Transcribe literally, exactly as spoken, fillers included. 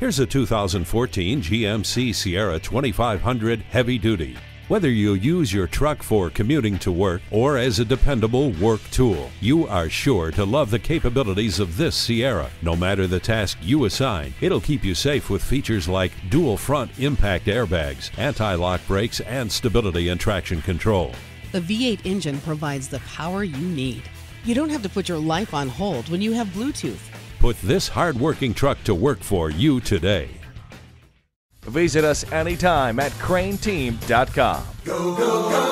Here's a two thousand fourteen G M C Sierra twenty-five hundred heavy duty. Whether you use your truck for commuting to work or as a dependable work tool, you are sure to love the capabilities of this Sierra. No matter the task you assign, it'll keep you safe with features like dual front impact airbags, anti-lock brakes, and stability and traction control. The V eight engine provides the power you need. You don't have to put your life on hold when you have Bluetooth. Put this hard-working truck to work for you today. Visit us anytime at crain team dot com. Go, go, go.